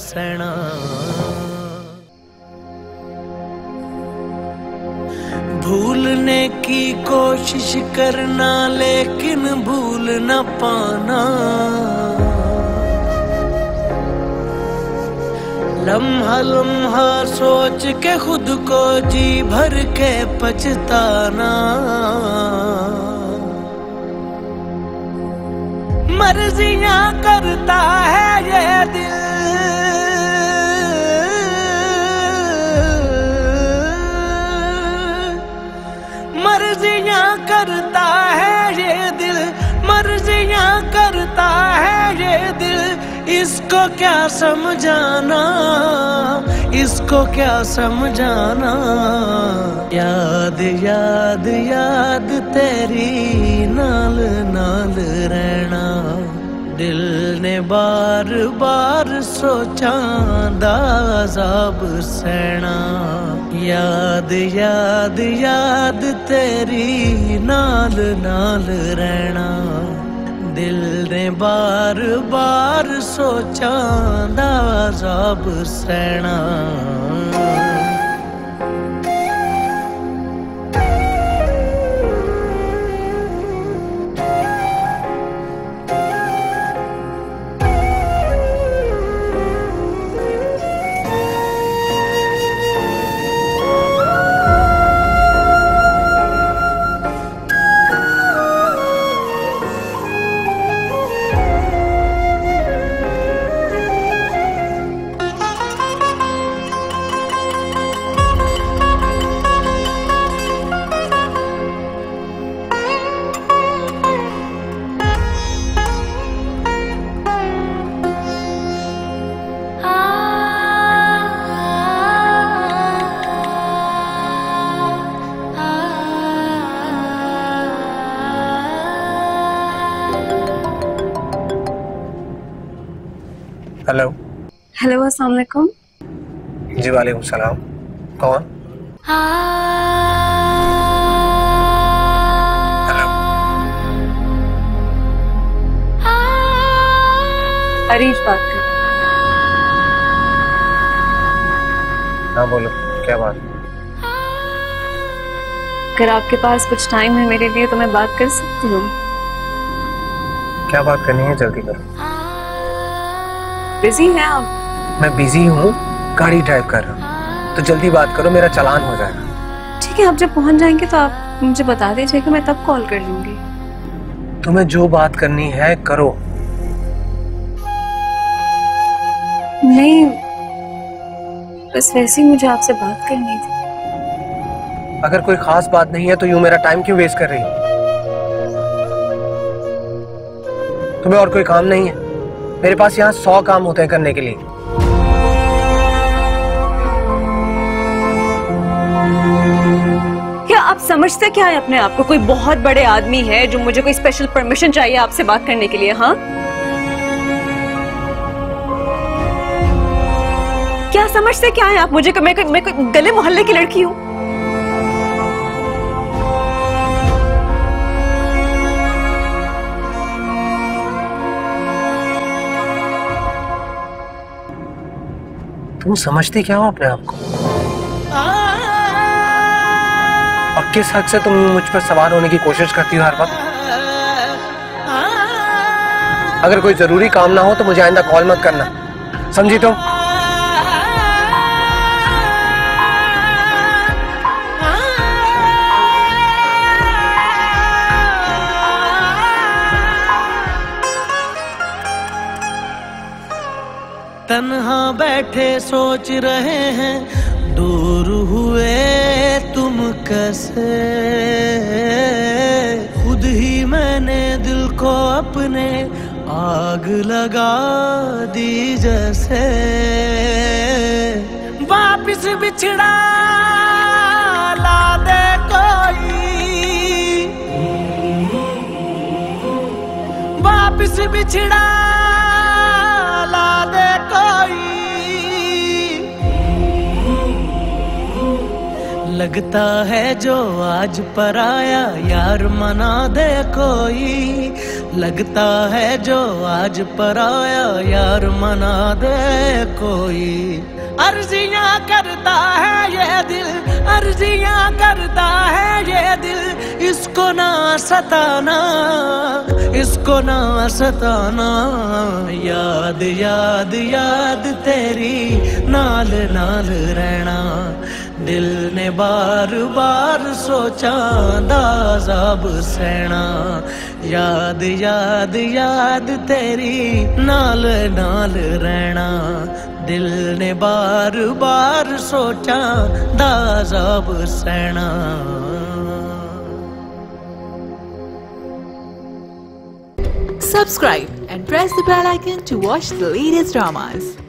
सणा भूलने की कोशिश करना लेकिन भूल न पाना, लम्हा लम्हा सोच के खुद को जी भर के पछताना। मर्जियां करता है ये दिल, मर्जियां करता है ये दिल, मर्जियां करता है ये दिल, इसको क्या समझाना, इसको क्या समझाना। याद याद याद तेरी नाल नाल रहना, दिल ने बार बार सोचा दाज़ाब सहना। याद याद याद तेरी नाल नाल रहना, दिल ने बार बार सोचा दाज़ाब सहना। हेलो हेलो, अस्सलाम वालेकुम। जी वालेकुम सलाम। कौन? हेलो। अरीश बात कर। हाँ बोलो, क्या बात? अगर आपके पास कुछ टाइम है मेरे लिए तो मैं बात कर सकती हूँ। क्या बात करनी है, जल्दी करो। बिजी हैं आप? मैं बिजी हूँ, गाड़ी ड्राइव कर रहा हूँ, तो जल्दी बात करो, मेरा चालान हो जाएगा। ठीक है, आप जब पहुँच जाएंगे तो आप मुझे बता दीजिएगा, मैं तब कॉल कर लूँगी। तुम्हें जो बात करनी है करो। नहीं, बस वैसे ही मुझे आपसे बात करनी थी। अगर कोई खास बात नहीं है तो यूँ मेरा टाइम क्यों वेस्ट कर रही हो? तुम्हें और कोई काम नहीं है? मेरे पास यहाँ 100 काम होते हैं करने के लिए। क्या आप समझते क्या है अपने आप को? कोई बहुत बड़े आदमी है जो मुझे कोई स्पेशल परमिशन चाहिए आपसे बात करने के लिए? हाँ, क्या समझते क्या है आप मुझे? मैं कोई गले मोहल्ले की लड़की हूँ? तुम समझते क्या हो अपने आप को? और किस हद से तुम मुझ पर सवार होने की कोशिश करती हो हर वक्त? अगर कोई जरूरी काम ना हो तो मुझे आइंदा कॉल मत करना, समझी तुम? तन्हा बैठे सोच रहे हैं दूर हुए तुम कैसे, खुद ही मैंने दिल को अपने आग लगा दी जैसे। वापिस बिछड़ा ला दे कोई, वापिस बिछड़ा लगता है जो आज पराया यार मना दे कोई, लगता है जो आज पराया यार मना दे कोई। अर्जियां करता है ये दिल, अर्जियां करता है ये दिल, इसको ना सताना, इसको ना सताना। याद याद याद तेरी नाल नाल रहना, दिल ने बार बार सोचा दाज़ाब सहना। याद याद याद तेरी नाल नाल रहना, दिल ने बार बार सोचा दाज़ाब सहना। Subscribe and press the bell icon to watch the latest dramas.